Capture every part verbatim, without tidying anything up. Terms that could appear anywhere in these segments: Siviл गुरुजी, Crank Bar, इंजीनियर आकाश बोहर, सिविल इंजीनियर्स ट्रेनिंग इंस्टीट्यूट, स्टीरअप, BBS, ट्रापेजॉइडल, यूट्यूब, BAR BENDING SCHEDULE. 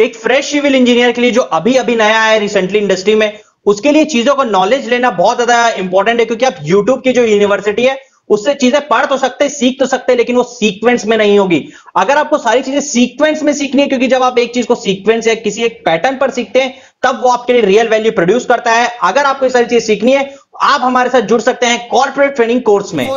एक fresh civil engineer के लिए जो अभी अभी नया है रिसेंटली इंडस्ट्री में, उसके लिए चीजों का नॉलेज लेना बहुत ज्यादा इंपॉर्टेंट है, क्योंकि आप यूट्यूब की जो यूनिवर्सिटी है उससे चीजें पढ़ तो सकते हैं, सीख तो सकते हैं, लेकिन वो सीक्वेंस में नहीं होगी। अगर आपको सारी चीजें सीक्वेंस में सीखनी है, क्योंकि जब आप एक चीज को सीक्वेंस या किसी एक पैटर्न पर सीखते हैं तब वो आपके लिए रियल वैल्यू प्रोड्यूस करता है। अगर आपको ये सारी चीजें सीखनी है, आप हमारे साथ जुड़ सकते हैं कॉर्पोरेट ट्रेनिंग कोर्स में।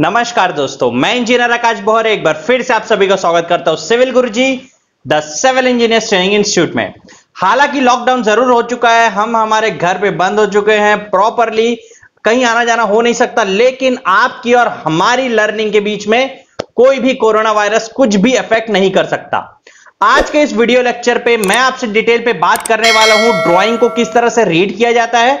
नमस्कार दोस्तों, मैं इंजीनियर आकाश बोहर एक बार फिर से आप सभी का स्वागत करता हूं civil Guruji the सिविल इंजीनियर्स ट्रेनिंग इंस्टीट्यूट में। हालांकि लॉकडाउन जरूर हो चुका है, हम हमारे घर पे बंद हो चुके हैं, प्रॉपरली कहीं आना जाना हो नहीं सकता, लेकिन आपकी और हमारी लर्निंग के बीच में कोई भी कोरोना वायरस कुछ भी इफेक्ट नहीं कर सकता। आज के इस वीडियो लेक्चर पे मैं आपसे डिटेल पे बात करने वाला हूं ड्राइंग को किस तरह से रीड किया जाता है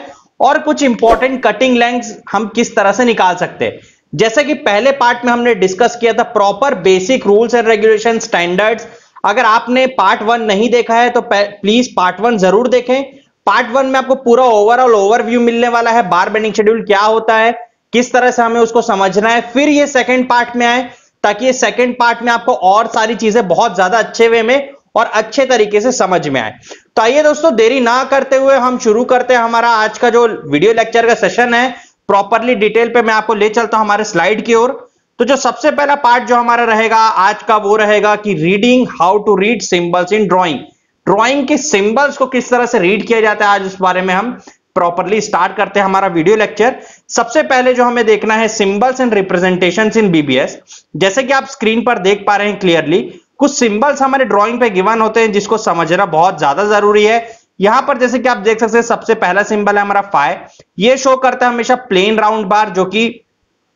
और कुछ इंपॉर्टेंट कटिंग लेंस हम किस तरह से निकाल सकते हैं। जैसे कि पहले पार्ट में हमने डिस्कस किया था proper basic rules and regulation standards. अगर आपने पार्ट वन नहीं देखा है तो प्लीज पार्ट वन जरूर देखें। पार्ट वन में आपको पूरा ओवरऑल ओवरव्यू मिलने वाला है, बार बेंडिंग शेड्यूल क्या होता है, किस तरह से हमें उसको समझना है। फिर ये सेकंड पार्ट में आए, ताकि ये सेकंड पार्ट में आपको और सारी चीजें बहुत ज्यादा अच्छे वे में और अच्छे तरीके से समझ में आए। तो आइए दोस्तों, देरी ना करते हुए हम शुरू करते हैं हमारा आज का जो वीडियो लेक्चर का सेशन है। प्रॉपरली डिटेल पे मैं आपको ले चलता हूं हमारे स्लाइड की ओर। तो जो सबसे पहला पार्ट जो हमारा रहेगा आज का, वो रहेगा कि reading, how to read symbols in drawing. Drawing के सिंबल्स को किस तरह से रीड किया जाता है, आज उस बारे में हम प्रॉपरली स्टार्ट करते हैं हमारा वीडियो लेक्चर। सबसे पहले जो हमें देखना है symbols and representations in BBS. जैसे कि आप स्क्रीन पर देख पा रहे हैं क्लियरली, कुछ सिंबल्स हमारे ड्रॉइंग पे गिवन होते हैं जिसको समझना बहुत ज्यादा जरूरी है। यहां पर जैसे कि आप देख सकते हैं सबसे पहला सिंबल है हमारा फाई। ये शो करता है हमेशा प्लेन राउंड बार, जो कि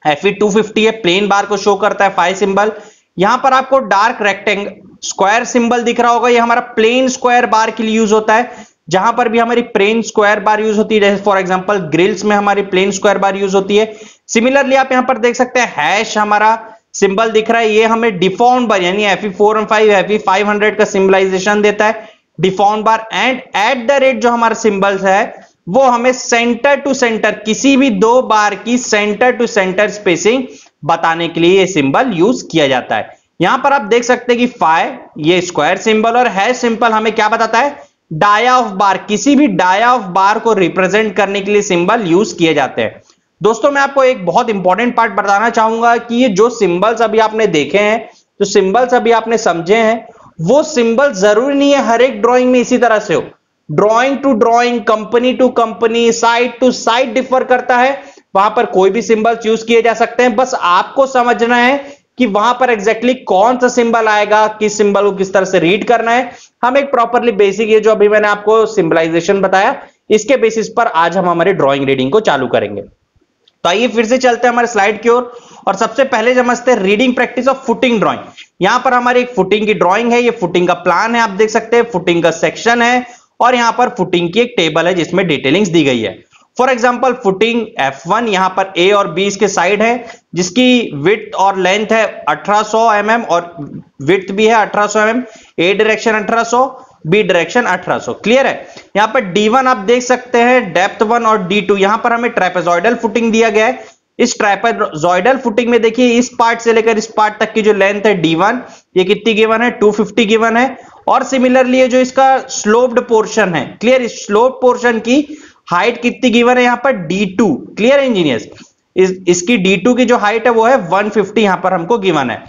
एफ ई टू फिफ्टी है, प्लेन बार को शो करता है फाई सिंबल। यहां पर आपको डार्क रेक्टेंगल स्क्वायर सिंबल दिख रहा होगा, ये हमारा प्लेन स्क्वायर बार के लिए यूज होता है। जहां पर भी हमारी प्लेन स्क्वायर बार यूज होती है, जैसे फॉर एग्जांपल ग्रिल्स में हमारी प्लेन स्क्वायर बार यूज होती है। सिमिलरली आप यहां पर देख सकते हैं हैश हमारा सिंबल दिख रहा है, ये हमें डिफॉर्म बार यानी F E four and five, F E five hundred का सिंबलाइजेशन देता है deform bar. And at the rate जो हमारा सिंबल्स है वो हमें सेंटर टू सेंटर, किसी भी दो बार की सेंटर टू सेंटर स्पेसिंग बताने के लिए ये सिंबल यूज किया जाता है। यहां पर आप देख सकते हैं कि फाई ये स्क्वायर सिंबल और हैश सिंबल हमें क्या बताता है, डाया ऑफ बार, किसी भी डाया ऑफ बार को रिप्रेजेंट करने के लिए सिंबल यूज किए जाते हैं। दोस्तों मैं आपको एक बहुत इंपॉर्टेंट पार्ट बताना चाहूंगा कि ये जो सिंबल्स अभी आपने देखे हैं, जो सिंबल्स अभी आपने समझे हैं, वो सिंबल जरूरी नहीं है हर एक ड्रॉइंग में इसी तरह से हो। Drawing to drawing, company to company, site to site differ करता है, वहां पर कोई भी सिंबल्स यूज किए जा सकते हैं। बस आपको समझना है कि वहां पर एग्जैक्टली कौन सा सिंबल आएगा, किस सिंबल को किस तरह से रीड करना है। हम एक प्रॉपरली बेसिक, ये जो अभी मैंने आपको सिंबलाइजेशन बताया, इसके बेसिस पर आज हम हमारे ड्रॉइंग रीडिंग को चालू करेंगे। तो आइए फिर से चलते हैं हमारे स्लाइड की ओर और, और सबसे पहले समझते हैं reading practice of footing drawing. यहां पर हमारी एक फुटिंग की ड्रॉइंग है, ये फुटिंग का प्लान है, आप देख सकते हैं फुटिंग का सेक्शन है, और यहां पर फुटिंग की एक टेबल है जिसमें डिटेलिंग्स दी गई है। For example footing F one, यहां पर ए और बी इसके साइड है, जिसकी विड्थ और लेंथ है अठारह सौ एम एम और विड्थ भी है अठारह सौ एम एम। ए डायरेक्शन अठारह सौ, बी डायरेक्शन अठारह सौ, क्लियर है। यहां पर डी वन आप देख सकते हैं, डेप्थ वन और डी टू, यहां पर हमें ट्रापेजॉइडल फुटिंग दिया गया है। इस ट्रापेजॉइडल फुटिंग में देखिए इस पार्ट से लेकर इस पार्ट तक की जो लेंथ है डी वन, ये कितनी गिवन है, टू फिफ्टी गिवन है। और सिमिलरली जो इसका स्लोप्ड पोर्शन है, क्लियर, इस स्लोप पोर्शन की हाइट कितनी गिवन है, यहां पर डी टू, क्लियर इंजीनियर्स। इस, इसकी डी टू की जो हाइट है वो है वन फिफ्टी, यहां पर हमको गिवन है।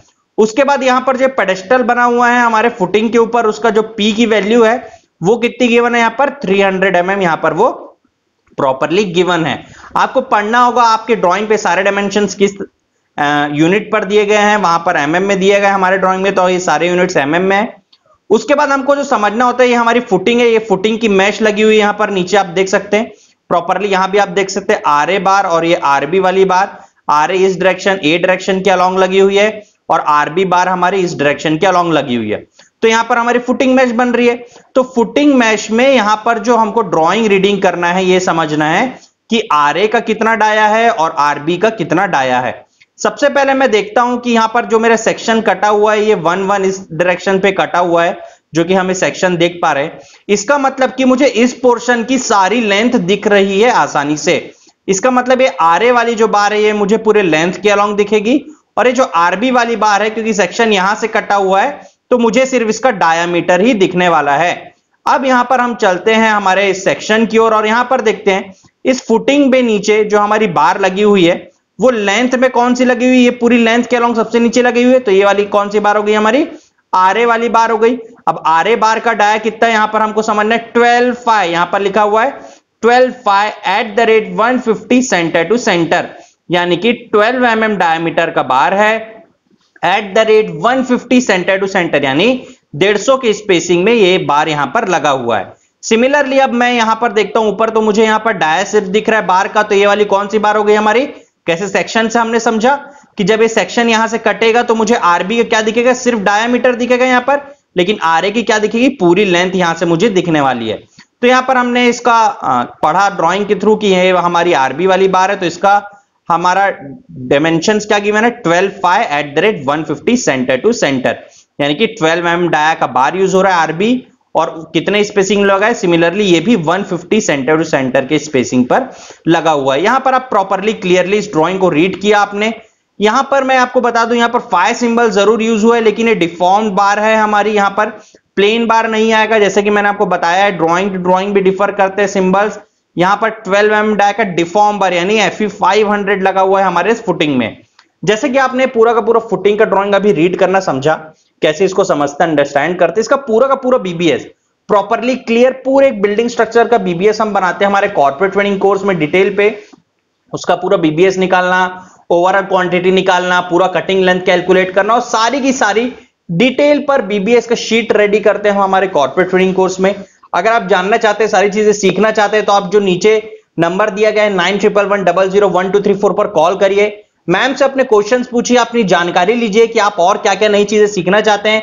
उसके बाद यहां पर जो पेडेस्टल बना हुआ है हमारे फुटिंग के ऊपर, उसका जो पी की वैल्यू है वो कितनी गिवन है, यहां पर थ्री हंड्रेड एम एम, यहां पर वो प्रॉपरली गिवन है। आपको पढ़ना होगा आपके ड्राइंग पे सारे डायमेंशंस किस यूनिट पर दिए गए हैं, वहां पर एमएम में दिए गए हमारे ड्राइंग में, तो ये सारे यूनिट्स एमएम में है। उसके बाद हमको जो समझना होता है, ये हमारी फुटिंग है, ये फुटिंग की मैश लगी हुई है यहां पर नीचे आप देख सकते हैं प्रॉपरली। यहां भी आप देख सकते हैं आर ए बार और ये आरबी वाली बार, आर ए इस डायरेक्शन ए डायरेक्शन के अलॉन्ग लगी हुई है और आरबी बार हमारी इस डायरेक्शन के अलॉन्ग लगी हुई है। तो यहां पर हमारी फुटिंग मैश बन रही है। तो फुटिंग मैश में यहां पर जो हमको ड्रॉइंग रीडिंग करना है, ये समझना है कि आर ए का कितना डाया है और आरबी का कितना डाया है। सबसे पहले मैं देखता हूं कि यहां पर जो मेरा सेक्शन कटा हुआ है, ये वन वन इस डायरेक्शन पे कटा हुआ है, जो कि हमें सेक्शन देख पा रहे हैं। इसका मतलब कि मुझे इस पोर्शन की सारी लेंथ दिख रही है आसानी से। इसका मतलब ये आरए वाली जो बार है ये मुझे पूरे लेंथ के अलॉन्ग दिखेगी, और ये जो आरबी वाली बार है क्योंकि सेक्शन यहां से कटा हुआ है तो मुझे सिर्फ इसका डायामीटर ही दिखने वाला है। अब यहां पर हम चलते हैं हमारे इस सेक्शन की ओर और, और यहां पर देखते हैं इस फुटिंग पे नीचे जो हमारी बार लगी हुई है वो लेंथ में कौन सी लगी हुई है, ये पूरी लेंथ के अलॉन्ग सबसे नीचे लगी हुई है। तो ये वाली कौन सी बार हो गई हमारी, आरए वाली बार हो गई। अब आरए बार का डाया कितना है यहां पर हमको समझना है, ट्वेल्व फाइव यहां पर लिखा हुआ है, twelve five at the rate one fifty centre to centre, यानी कि ट्वेल्व एम एम डायमीटर का बार है at the rate one fifty centre to centre, यानी डेढ़ सौ के स्पेसिंग में ये बार यहां पर लगा हुआ है। सिमिलरली अब मैं यहां पर देखता हूं ऊपर, तो मुझे यहां पर डाया सिर्फ दिख रहा है बार का, तो ये वाली कौन सी बार हो गई हमारी। कैसे सेक्शन से हमने समझा कि जब ये सेक्शन यहां से कटेगा तो मुझे आरबी का क्या दिखेगा, सिर्फ डायामीटर दिखेगा यहां पर, लेकिन आरए की क्या दिखेगी, पूरी लेंथ यहां से मुझे दिखने वाली है। तो यहां पर हमने इसका पढ़ा ड्राइंग के थ्रू कि ये हमारी आरबी वाली बार है, तो इसका हमारा डायमेंशन क्या की मैंने, twelve five at the rate one fifty centre to centre, यानी कि ट्वेल्व एम डाया का बार यूज हो रहा है आरबी, और कितने स्पेसिंग लगा है, सिमिलरली ये भी one fifty centre to centre के स्पेसिंग पर लगा हुआ है। यहां पर आप प्रॉपरली क्लियरली इस ड्राइंग को रीड किया आपने। यहां पर मैं आपको बता दूं यहां पर फाई सिंबल जरूर यूज हुआ है, लेकिन ये डिफॉर्म्ड बार है हमारी, यहां पर प्लेन बार नहीं आएगा। जैसे कि मैंने आपको बताया है ड्रॉइंग टू ड्रॉइंग भी डिफर करते हैं सिंबल्स। यहां पर ट्वेल्व एम डाया का डिफॉर्म बार यानी एफ ई फाइव हंड्रेड लगा हुआ है हमारे इस फुटिंग में। जैसे कि आपने पूरा का पूरा फुटिंग का ड्रॉइंग अभी रीड करना समझा, कैसे इसको समझते अंडरस्टैंड करते, इसका पूरा का पूरा बीबीएस प्रॉपरली क्लियर पूरे एक बिल्डिंग स्ट्रक्चर का बीबीएस हम बनाते हैं हमारे कॉर्पोरेट ट्रेनिंग कोर्स में डिटेल पे। उसका पूरा बीबीएस निकालना, ओवरऑल क्वांटिटी निकालना, पूरा कटिंग लेंथ कैलकुलेट करना, और सारी की सारी डिटेल पर बीबीएस का शीट रेडी करते हैं हम हमारे कॉर्पोरेट ट्रेनिंग कोर्स में। अगर आप जानना चाहते हैं, सारी चीजें सीखना चाहते हैं, तो आप जो नीचे नंबर दिया गया है nine triple one double zero one two three four पर कॉल करिए, मैम से अपने क्वेश्चंस पूछिए, अपनी जानकारी लीजिए कि आप और क्या क्या नई चीजें सीखना चाहते हैं।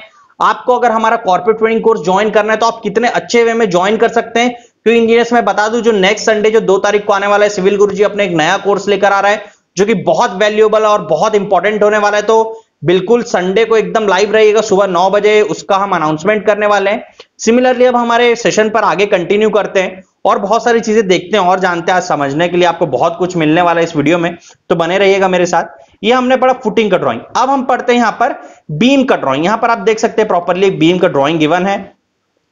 आपको अगर हमारा कॉर्पोरेट ट्रेनिंग कोर्स ज्वाइन करना है तो आप कितने अच्छे वे में ज्वाइन कर सकते हैं, क्योंकि इंजीनियर्स में बता दूं जो नेक्स्ट संडे जो दो तारीख को आने वाला है सिविल गुरुजी अपने एक नया कोर्स लेकर आ रहा है जो कि बहुत वैल्यूएबल और बहुत इंपॉर्टेंट होने वाला है। तो बिल्कुल संडे को एकदम लाइव रहिएगा, सुबह नौ बजे उसका हम अनाउंसमेंट करने वाले हैं। सिमिलरली अब हमारे सेशन पर आगे कंटिन्यू करते हैं और बहुत सारी चीजें देखते हैं और जानते हैं। आज समझने के लिए आपको बहुत कुछ मिलने वाला है इस वीडियो में, तो बने रहिएगा मेरे साथ। ये हमने पढ़ा फुटिंग का ड्राइंग। अब हम पढ़ते हैं यहां पर बीम का ड्राइंग। यहां पर आप देख सकते हैं प्रॉपरली बीम का ड्राइंग गिवन है।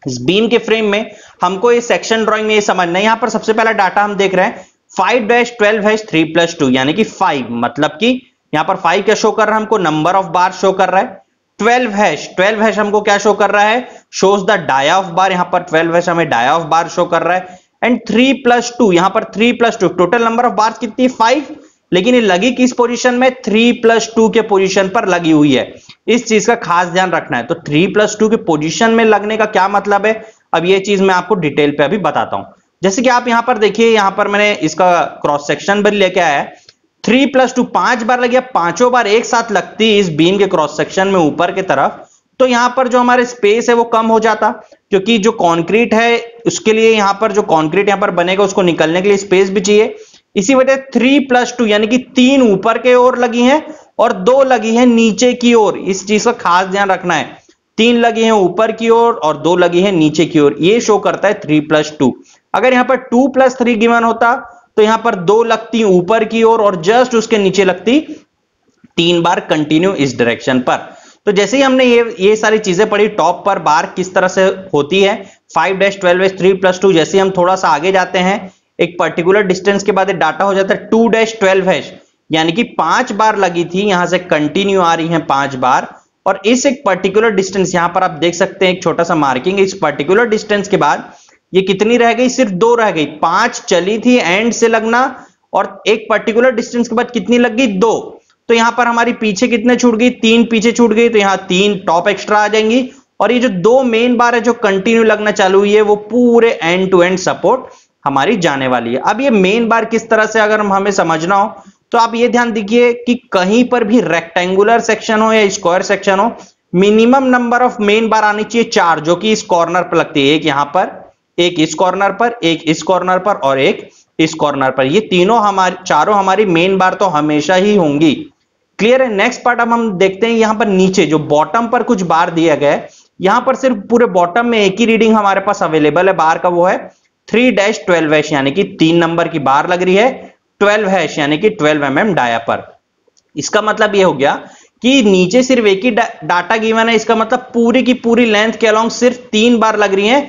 इस बीम के फ्रेम में हमको ये सेक्शन ड्राइंग में ये समझना है। यहां पर सबसे पहला डाटा हम देख रहे हैं five dash twelve hash three plus two, यानी कि फाइव, मतलब कि यहां पर फाइव क्या शो कर रहा है हमको, नंबर ऑफ बार शो कर रहा है। ट्वेल्व हैश ट्वेल्व हैश हमको क्या शो कर रहा है, shows the dia of bar, यहां पर ट्वेल्व हैश हमें डाया ऑफ बार शो कर रहा है। एंड थ्री प्लस टू, यहां पर three plus two, total number of bars कितनी, फाइव, लेकिन ये लगी किस पोजीशन में, थ्री प्लस टू के पोजीशन पर लगी हुई है। इस चीज का खास ध्यान रखना है। तो थ्री प्लस टू के पोजीशन में लगने का क्या मतलब है, अब ये चीज मैं आपको डिटेल पे अभी बताता हूं। जैसे कि आप यहां पर देखिए, यहां पर मैंने इसका क्रॉस सेक्शन भी लेके आया है। थ्री प्लस टू पांच बार लगी, पांचों बार एक साथ लगती इस बीम के क्रॉस सेक्शन में ऊपर की तरफ, तो यहां पर जो हमारे स्पेस है वो कम हो जाता, क्योंकि जो कंक्रीट है उसके लिए यहां पर जो कंक्रीट यहां पर बनेगा उसको निकलने के लिए स्पेस भी चाहिए। इसी वजह थ्री प्लस टू यानी कि तीन ऊपर के ओर लगी हैं और दो लगी हैं नीचे की ओर। इस चीज का खास ध्यान रखना है, तीन लगी हैं ऊपर की ओर और दो लगी हैं नीचे की ओर, ये शो करता है थ्री प्लस टू। अगर यहां पर टू प्लस थ्री गिवन होता तो यहां पर दो लगती ऊपर की ओर और जस्ट उसके नीचे लगती तीन बार कंटिन्यू इस डायरेक्शन पर। तो जैसे ही हमने ये ये सारी चीजें पढ़ी, टॉप पर बार किस तरह से होती है, five dash twelve dash three plus two, जैसे हम थोड़ा सा आगे जाते हैं एक पर्टिकुलर डिस्टेंस के बाद डाटा हो जाता है टू डैश ट्वेल्व हैश, यानी कि पांच बार लगी थी, यहां से कंटिन्यू आ रही है पांच बार, और इस एक पर्टिकुलर डिस्टेंस यहां पर आप देख सकते हैं एक छोटा सा मार्किंग, इस पर्टिकुलर डिस्टेंस के बाद ये कितनी रह गई, सिर्फ दो रह गई, पांच चली थी एंड से लगना और एक पर्टिकुलर डिस्टेंस के बाद कितनी लग गई, दो, तो यहां पर हमारी पीछे कितने छूट गई, तीन पीछे छूट गई, तो यहां तीन टॉप एक्स्ट्रा आ जाएंगी, और ये जो दो मेन बार है जो कंटिन्यू लगना चालू हुई है वो पूरे एंड टू एंड सपोर्ट हमारी जाने वाली है। अब ये मेन बार किस तरह से अगर हमें समझना हो तो आप ये ध्यान दीजिए कि कहीं पर भी रेक्टेंगुलर सेक्शन हो या स्क्वायर सेक्शन हो, minimum number of main bar आनी चाहिए चार, जो कि इस कॉर्नर पर लगती है, एक यहां पर, एक इस कॉर्नर पर, एक इस कॉर्नर पर और एक इस कॉर्नर पर। ये तीनों हमारी चारों हमारी मेन बार तो हमेशा ही होंगी। क्लियर है। नेक्स्ट पार्ट अब हम देखते हैं यहां पर नीचे जो बॉटम पर कुछ बार दिया गया है, यहां पर सिर्फ पूरे बॉटम में एक ही रीडिंग हमारे पास अवेलेबल है बार का, वो है थ्री डैश ट्वेल्व, यानी कि तीन नंबर की बार लग रही है, ट्वेल्व हैश यानी कि ट्वेल्व एम एम डायापर। इसका मतलब ये हो गया कि नीचे सिर्फ एक ही डा, डाटा गिवन है, इसका मतलब पूरी की पूरी लेंथ के अलॉन्ग सिर्फ तीन बार लग रही है।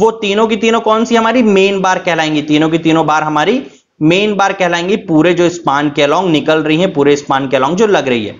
वो तीनों की तीनों कौन सी हमारी मेन बार कहलाएंगी, तीनों की तीनों बार हमारी मेन बार कहलाएंगी, पूरे जो स्पान के अलॉन्ग निकल रही है, पूरे स्पान के अलॉन्ग जो लग रही है।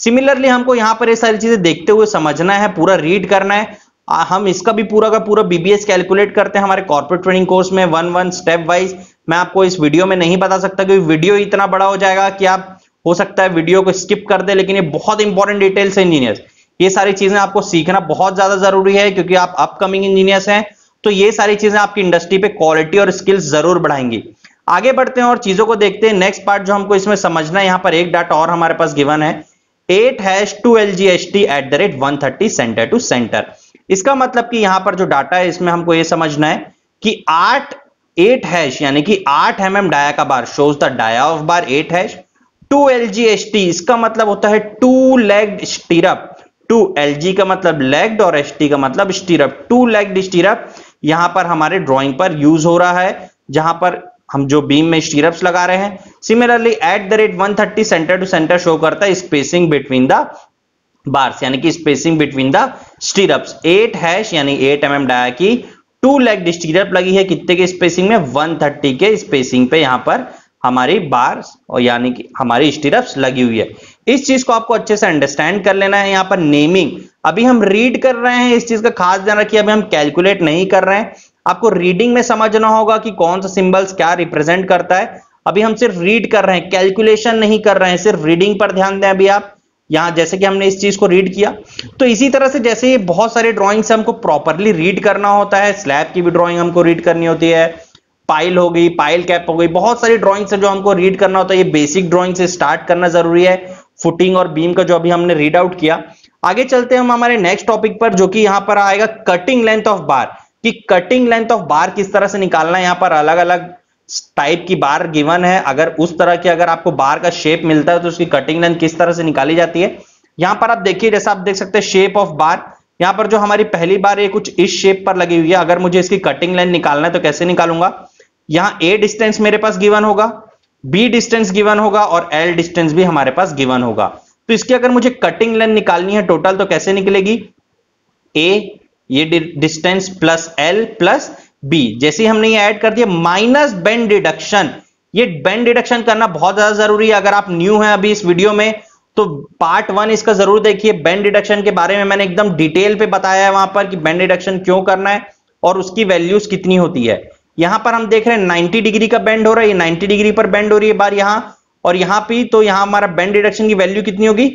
सिमिलरली हमको यहां पर ये सारी चीजें देखते हुए समझना है, पूरा रीड करना है। हम इसका भी पूरा का पूरा बीबीएस कैलकुलेट करते हैं हमारे कॉर्पोरेट ट्रेनिंग कोर्स में, वन वन स्टेप वाइज। मैं आपको इस वीडियो में नहीं बता सकता क्योंकि वीडियो इतना बड़ा हो जाएगा कि आप हो सकता है वीडियो को स्किप कर दे, लेकिन ये बहुत इंपॉर्टेंट डिटेल्स है इंजीनियर्स। ये सारी चीजें आपको सीखना बहुत ज्यादा जरूरी है क्योंकि आप अपकमिंग इंजीनियर्स हैं, तो ये सारी चीजें आपकी इंडस्ट्री पे क्वालिटी और स्किल्स जरूर बढ़ाएंगी। आगे बढ़ते हैं और चीजों को देखते हैं। नेक्स्ट पार्ट जो हमको इसमें समझना है, यहाँ पर एक डाटा और हमारे पास गिवन है, eight hash two L G S T at the rate one thirty centre to centre. इसका मतलब कि यहाँ पर जो डाटा है इसमें हमको ये समझना है कि आठ एट हैश यानी कि आठ एम एम डाया का bar shows the dia of bar at hash two L G S T. इसका मतलब होता है two legged स्टीरअप, two L G का मतलब लेग्ड और एस टी का मतलब स्टीरअप, टू लेग्ड स्टीरअप यहां पर हमारे ड्राइंग पर यूज हो रहा है जहां पर हम जो बीम में स्टीरअप्स लगा रहे हैं। Similarly at the rate one thirty centre to centre show करता है स्पेसिंग बिटवीन द बार्स यानी कि spacing between the stirrups. Eight hash यानी एट एम एम डाया की टू लेग्ड स्टीरअप लगी है, कितने के स्पेसिंग में, वन थर्टी के स्पेसिंग पे यहाँ पर हमारी बार्स और यानी कि हमारी स्टीरअप्स लगी हुई है। इस चीज को आपको अच्छे से अंडरस्टैंड कर लेना है। यहाँ पर नेमिंग अभी हम रीड कर रहे हैं, इस चीज का खास ध्यान रखिए, अभी हम कैलकुलेट नहीं कर रहे हैं। आपको रीडिंग में समझना होगा कि कौन सा सिंबल्स क्या रिप्रेजेंट करता है। अभी हम सिर्फ रीड कर रहे हैं, कैलकुलेशन नहीं कर रहे हैं, सिर्फ रीडिंग पर ध्यान दें। अभी आप यहाँ जैसे कि हमने इस चीज को रीड किया, तो इसी तरह से जैसे ये बहुत सारे ड्रॉइंग्स हमको प्रॉपरली रीड करना होता है, स्लैब की भी ड्रॉइंग हमको रीड करनी होती है, पाइल हो गई, पाइल कैप हो गई, बहुत सारी ड्रॉइंग्स है जो हमको रीड करना होता है। ये बेसिक ड्रॉइंग से स्टार्ट करना जरूरी है, फुटिंग और बीम का जो अभी हमने रीड आउट किया। आगे चलते हैं हम हमारे नेक्स्ट टॉपिक पर, जो कि यहाँ पर आएगा कटिंग लेंथ ऑफ बार, कि कटिंग लेंथ ऑफ बार किस तरह से निकालना है। यहाँ पर अलग अलग टाइप की बार गिवन है, अगर उस तरह की अगर आपको बार का शेप मिलता है तो उसकी कटिंग लेंथ किस तरह से निकाली जाती है। यहाँ पर आप देखिए, जैसा आप देख सकते हैं शेप ऑफ बार, यहाँ पर जो हमारी पहली बार ये कुछ इस शेप पर लगी हुई है। अगर मुझे इसकी कटिंग लेंथ निकालना है तो कैसे निकालूंगा, यहाँ ए डिस्टेंस मेरे पास गिवन होगा, बी डिस्टेंस गिवन होगा और एल डिस्टेंस भी हमारे पास गिवन होगा। तो इसकी अगर मुझे कटिंग लेंथ निकालनी है टोटल तो कैसे निकलेगी, ए ये distance plus L plus B, जैसे ही हमने ये ऐड कर दिया माइनस बेंड डिडक्शन। ये बेंड डिडक्शन करना बहुत ज्यादा जरूरी है। अगर आप न्यू हैं अभी इस वीडियो में तो पार्ट वन इसका जरूर देखिए, बेंड डिडक्शन के बारे में मैंने एकदम डिटेल पे बताया है वहां पर कि बेंड डिडक्शन क्यों करना है और उसकी वैल्यूज कितनी होती है। यहां पर हम देख रहे हैं नाइन्टी डिग्री का बेंड हो रहा है, नाइन्टी डिग्री पर बेंड हो रही है बार यहाँ और यहाँ पे, तो यहाँ हमारा बेंड डिडक्शन की वैल्यू कितनी होगी,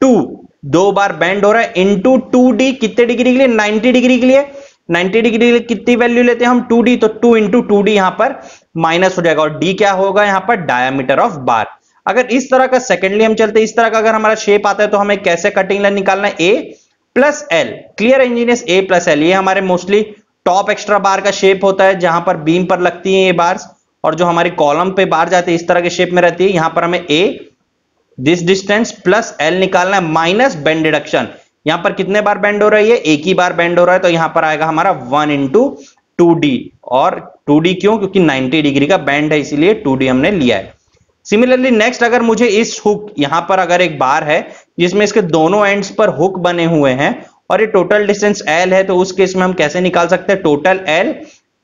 टू, दो बार बेंड हो रहा है इंटू टू डी, कितने डिग्री के लिए, नाइन्टी डिग्री के लिए, नाइन्टी डिग्री के लिए कितनी वैल्यू लेते हैं हम, टू डी, तो टू इंटू टू डी यहाँ पर माइनस हो जाएगा और डी क्या होगा यहाँ पर, डायामीटर ऑफ बार। अगर इस तरह का, सेकेंडली हम चलते हैं, इस तरह का अगर हमारा शेप आता है तो हमें कैसे कटिंग लाइन निकालना है, A plus L, clear engineers, A plus L ये हमारे मोस्टली टॉप एक्स्ट्रा बार का शेप होता है जहां पर बीम पर लगती है ये बार्स और जो हमारी कॉलम पे बार जाती है इस तरह के शेप में रहती है। यहां पर हमें A this distance plus L निकालना है माइनस बेंड डिडक्शन, यहां पर कितने बार बेंड हो रही है, एक ही बार बेंड हो रहा है, तो यहां पर आएगा हमारा वन इंटू टू डी, और टू डी क्यों, क्योंकि नाइन्टी डिग्री का बेंड है इसीलिए टू डी हमने लिया है। सिमिलरली नेक्स्ट, अगर मुझे इस हुक, यहां पर अगर एक बार है जिसमें इसके दोनों एंड्स पर हुक बने हुए हैं और ये टोटल डिस्टेंस एल है, तो उस केस में हम कैसे निकाल सकते हैं, total L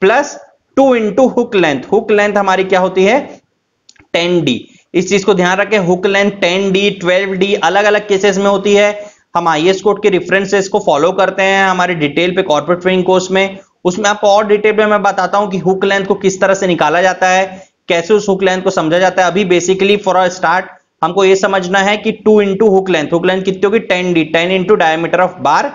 plus two into hook length, hook length हमारी क्या होती है, टेन डी। इस चीज को ध्यान रखें, hook length ten D, twelve D अलग अलग केसेस में होती है। हम आईएएस कोड के रेफरेंसेस को फॉलो करते हैं हमारे डिटेल पे कॉर्पोरेट ट्रेनिंग कोर्स में, उसमें आपको और डिटेल में मैं बताता हूं कि हुक लेंथ को किस तरह से निकाला जाता है, कैसे उस हुक लेंथ को समझा जाता है। अभी बेसिकली फॉर अ स्टार्ट हमको ये समझना है कि two into hook length, hook length कितनी होगी, ten D, ten into diameter of bar,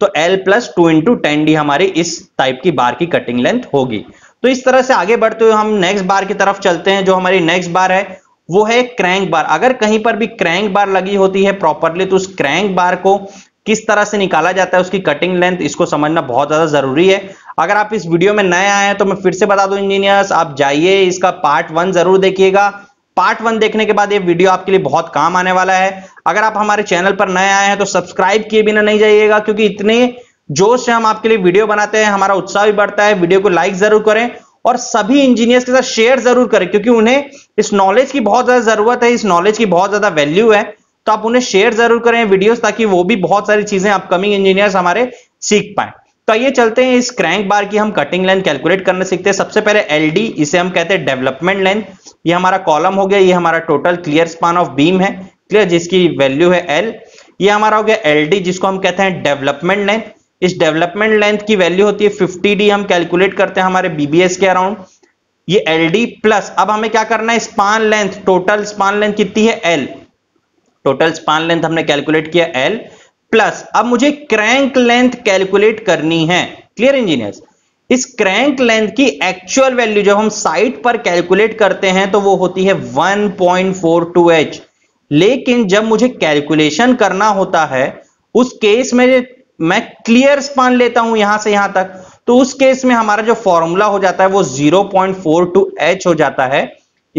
तो L plus two into ten D हमारी इस टाइप की बार की कटिंग लेंथ होगी। तो इस तरह से आगे बढ़ते हुए हम नेक्स्ट बार की तरफ चलते हैं। जो हमारी नेक्स्ट बार है वो है क्रैंक बार। अगर कहीं पर भी क्रैंक बार लगी होती है प्रॉपरली तो उस क्रैंक बार को किस तरह से निकाला जाता है, उसकी कटिंग लेंथ, इसको समझना बहुत ज्यादा जरूरी है। अगर आप इस वीडियो में नए आए हैं तो मैं फिर से बता दूं इंजीनियर्स, आप जाइए इसका पार्ट वन जरूर देखिएगा। पार्ट वन देखने के बाद ये वीडियो आपके लिए बहुत काम आने वाला है। अगर आप हमारे चैनल पर नए आए हैं तो सब्सक्राइब किए बिना नहीं जाइएगा, क्योंकि इतने जोश से हम आपके लिए वीडियो बनाते हैं, हमारा उत्साह भी बढ़ता है। वीडियो को लाइक जरूर करें और सभी इंजीनियर्स के साथ शेयर जरूर करें, क्योंकि उन्हें इस नॉलेज की बहुत ज्यादा जरूरत है, इस नॉलेज की बहुत ज्यादा वैल्यू है। तो आप उन्हें शेयर जरूर करें वीडियोस, ताकि वो भी बहुत सारी चीजें अपकमिंग इंजीनियर्स हमारे सीख पाए। तो आइए चलते हैं, इस क्रैंक बार की हम कटिंग लेंथ कैलकुलेट करना सीखते हैं। सबसे पहले एलडी, इसे हम कहते हैं डेवलपमेंट लेंथ। ये हमारा कॉलम हो गया, ये हमारा total clear span of beam है, क्लियर, जिसकी वैल्यू है एल। ये हमारा हो गया एलडी, जिसको हम कहते हैं डेवलपमेंट लेंथ। इस डेवलपमेंट लेंथ की वैल्यू होती है फिफ्टी डी, हम कैलकुलेट करते हैं हमारे बीबीएस के अराउंड। ये एलडी प्लस, अब हमें क्या करना है, span length, total span length कितनी है एल, टोटल स्पान लेंथ हमने कैलकुलेट किया एल प्लस। अब मुझे क्रैंक लेंथ कैलकुलेट करनी है, क्लियर इंजीनियर्स। इस क्रैंक लेंथ की एक्चुअल वैल्यू जब हम साइट पर कैलकुलेट करते हैं तो वो होती है one point four two H, लेकिन जब मुझे कैलकुलेशन करना होता है उस केस में मैं क्लियर स्पान लेता हूं यहां से यहां तक, तो उस केस में हमारा जो फॉर्मूला हो जाता है वो zero point four two H हो जाता है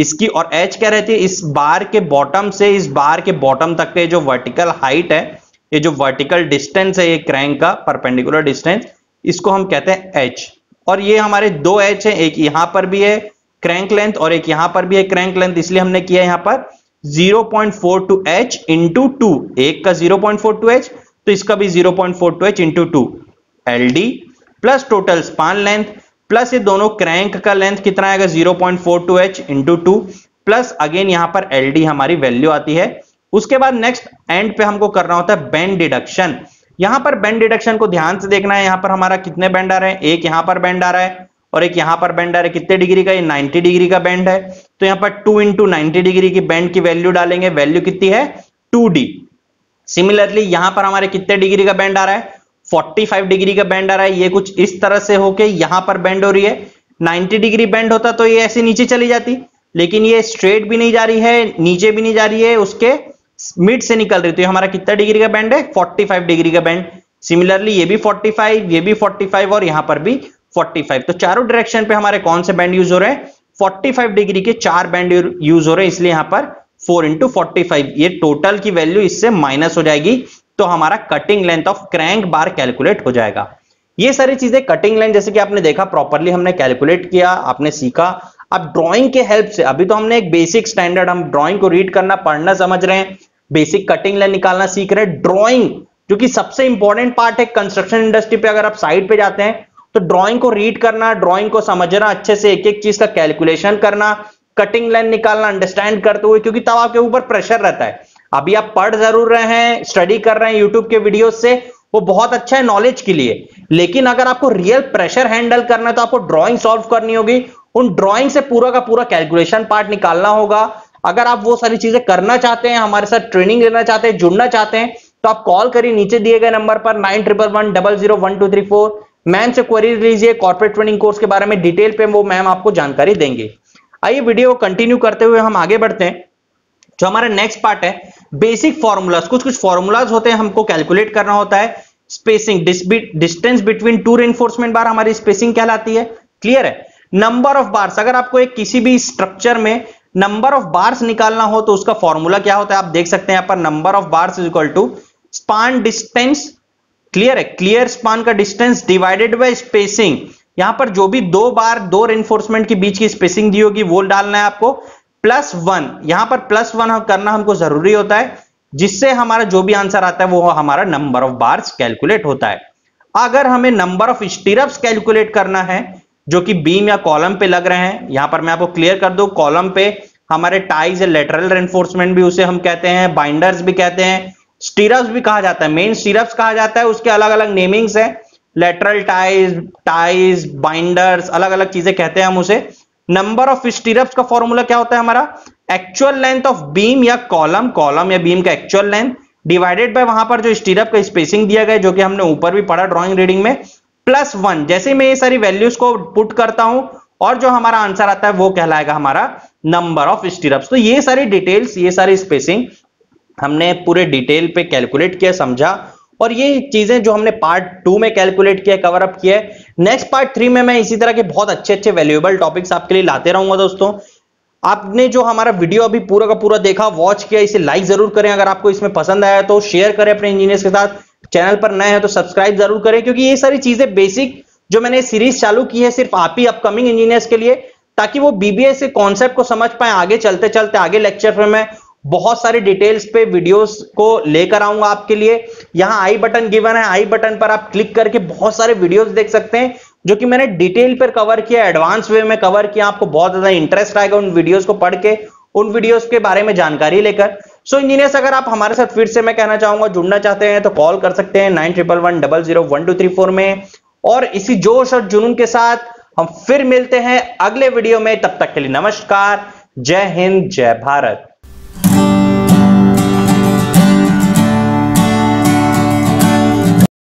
इसकी। और एच क्या रहती है, इस बार के बॉटम से इस बार के बॉटम तक के जो वर्टिकल हाइट है, ये जो वर्टिकल डिस्टेंस है, ये क्रैंक का परपेंडिकुलर डिस्टेंस, इसको हम कहते हैं एच। और ये हमारे दो एच है, एक यहां पर भी है क्रैंक लेंथ और एक यहां पर भी है क्रैंक लेंथ, इसलिए हमने किया यहां पर zero point four two H into two, एक का zero point four two H, तो इसका भी zero point four two H into two, L D plus total span length plus ये दोनों क्रैंक का लेंथ कितना आएगा zero point four two H into two plus again यहाँ पर एल डी हमारी वैल्यू आती है। उसके बाद नेक्स्ट एंड पे हमको करना होता है बेंड डिडक्शन। यहाँ पर बेंड डिडक्शन को ध्यान से देखना है, यहाँ पर हमारा कितने बेंड आ रहे हैं, एक यहाँ पर बेंड आ रहा है और एक यहाँ पर बेंड आ रहा है, कितने डिग्री का, ये नाइन्टी डिग्री का बेंड है। तो यहाँ पर टू इंटू नाइन्टी डिग्री की बेंड की वैल्यू डालेंगे, वैल्यू कितनी है टू डी। सिमिलरली यहाँ पर हमारे कितने डिग्री का बेंड आ रहा है, फोर्टी फाइव डिग्री का बेंड आ रहा है, ये कुछ इस तरह से होके यहाँ पर बेंड हो रही है। नाइन्टी डिग्री बेंड होता तो ये ऐसे नीचे चली जाती, लेकिन ये स्ट्रेट भी नहीं जा रही है, नीचे भी नहीं जा रही है, उसके मिड से निकल रही है। तो ये हमारा कितना डिग्री का बेंड है, फोर्टी फाइव डिग्री का बेंड। सिमिलरली ये भी फोर्टी फाइव, ये भी फोर्टी फाइव और यहाँ पर भी फोर्टी फाइव। तो चारों डायरेक्शन पे हमारे कौन से बैंड यूज हो रहे हैं, फोर्टी फाइव डिग्री के चार बैंड यूज हो रहे हैं, इसलिए यहाँ पर फोर इंटू फोर्टी फाइव ये टोटल की वैल्यू इससे माइनस हो जाएगी। तो हमारा cutting length of crank bar calculate हो जाएगा। ये सारी चीजें कटिंग लेंथ, जैसे कि आपने देखा प्रॉपरली हमने कैलकुलेट किया, आपने सीखा। अब ड्राइंग के हेल्प से, अभी तो हमने एक बेसिक स्टैंडर्ड, हम ड्राइंग को रीड करना पढ़ना समझ रहे हैं, बेसिक कटिंग लेंथ निकालना सीख रहे हैं। ड्राइंग जो कि सबसे इंपॉर्टेंट पार्ट है कंस्ट्रक्शन इंडस्ट्री पे, अगर आप साइट पे जाते हैं तो ड्राइंग को रीड करना, ड्राइंग को समझना अच्छे से, एक एक चीज का कैलकुलेशन करना, कटिंग लाइन निकालना अंडरस्टैंड करते हुए, क्योंकि तब आपके ऊपर प्रेशर रहता है। अभी आप पढ़ जरूर रहे हैं, स्टडी कर रहे हैं यूट्यूब के वीडियो से, वो बहुत अच्छा है नॉलेज के लिए, लेकिन अगर आपको रियल प्रेशर हैंडल करना है तो आपको ड्राइंग सॉल्व करनी होगी, उन ड्राइंग से पूरा का पूरा कैलकुलेशन पार्ट निकालना होगा। अगर आप वो सारी चीजें करना चाहते हैं, हमारे साथ ट्रेनिंग लेना चाहते हैं, जुड़ना चाहते हैं, तो आप कॉल करिए नीचे दिए गए नंबर पर nine triple one double zero one two three four. Ma'am से क्वेरी लीजिए कॉर्पोरेट ट्रेनिंग कोर्स के बारे में डिटेल पे, वो मैम आपको जानकारी देंगे। आइए वीडियो को कंटिन्यू करते हुए हम आगे बढ़ते हैं। जो हमारा नेक्स्ट पार्ट है बेसिक फॉर्मूलाज, कुछ कुछ फॉर्मूलाज होते हैं हमको कैलकुलेट करना होता है। Spacing, distance between two reinforcement bar हमारी स्पेसिंग कहलाती है, क्लियर है। नंबर ऑफ बार्स, अगर आपको एक किसी भी स्ट्रक्चर में नंबर ऑफ बार्स निकालना हो तो उसका फॉर्मूला क्या होता है, आप देख सकते हैं यहाँ पर, number of bars is equal to span distance, clear है, क्लियर स्पान का डिस्टेंस डिवाइडेड बाय स्पेसिंग। यहां पर जो भी दो बार दो रेनफोर्समेंट के बीच की स्पेसिंग दी होगी वो डालना है आपको, प्लस वन, यहां पर प्लस वन करना हमको जरूरी होता है, जिससे हमारा जो भी आंसर आता है वो हमारा नंबर ऑफ बार्स कैलकुलेट होता है। अगर हमें नंबर ऑफ स्टिरप्स कैलकुलेट करना है जो कि बीम या कॉलम पे लग रहे हैं, यहां पर मैं आपको क्लियर कर दूं, कॉलम पे हमारे टाइज या लेटरल रेनफोर्समेंट भी उसे हम कहते हैं, बाइंडर्स भी कहते हैं, स्टिरप्स भी कहा जाता है, मेन स्टिरप्स कहा जाता है, उसके अलग अलग नेमिंग्स है, लेटरल टाइज, टाइज, बाइंडर्स, अलग अलग चीजें कहते हैं हम उसे। नंबर ऑफ स्टिरप्स का फॉर्मूला क्या होता है हमारा, एक्चुअल लेंथ ऑफ बीम या कॉलम, कॉलम या बीम का एक्चुअल लेंथ डिवाइडेड बाय वहां पर जो स्टिरप का स्पेसिंग दिया गया, जो कि हमने ऊपर भी पढ़ा ड्रॉइंग रीडिंग में, प्लस वन। जैसे मैं ये सारी वैल्यूज को पुट करता हूं और जो हमारा आंसर आता है वो कहलाएगा हमारा नंबर ऑफ स्टिरप्स। तो ये सारी डिटेल्स, ये सारी स्पेसिंग हमने पूरे डिटेल पे कैलकुलेट किया, समझा, और ये चीजें जो हमने पार्ट टू में कैलकुलेट किया, कवर अप किया है। नेक्स्ट पार्ट थ्री में मैं इसी तरह के बहुत अच्छे अच्छे वैल्यूएबल टॉपिक्स आपके लिए लाते रहूंगा। दोस्तों, आपने जो हमारा वीडियो अभी पूरा का पूरा देखा, वॉच किया, इसे लाइक जरूर करें, अगर आपको इसमें पसंद आया तो शेयर करें अपने इंजीनियर्स के साथ, चैनल पर नए हैं तो सब्सक्राइब जरूर करें, क्योंकि ये सारी चीजें बेसिक जो मैंने सीरीज चालू की है सिर्फ आप ही अपकमिंग इंजीनियर्स के लिए, ताकि वो बीबीएस के कॉन्सेप्ट को समझ पाए। आगे चलते चलते आगे लेक्चर में मैं बहुत सारे डिटेल्स पे वीडियोस को लेकर आऊंगा आपके लिए। यहाँ आई बटन गिवन है, आई बटन पर आप क्लिक करके बहुत सारे वीडियोस देख सकते हैं जो कि मैंने डिटेल पर कवर किया, एडवांस वे में कवर किया। आपको बहुत ज्यादा इंटरेस्ट आएगा उन वीडियोस को पढ़ के, उन वीडियोस के बारे में जानकारी लेकर। सो इंजीनियर्स, अगर आप हमारे साथ फिर से मैं कहना चाहूंगा जुड़ना चाहते हैं तो कॉल कर सकते हैं nine triple one double zero one two three four में। और इसी जोश और जुनून के साथ हम फिर मिलते हैं अगले वीडियो में। तब तक के लिए नमस्कार, जय हिंद, जय भारत।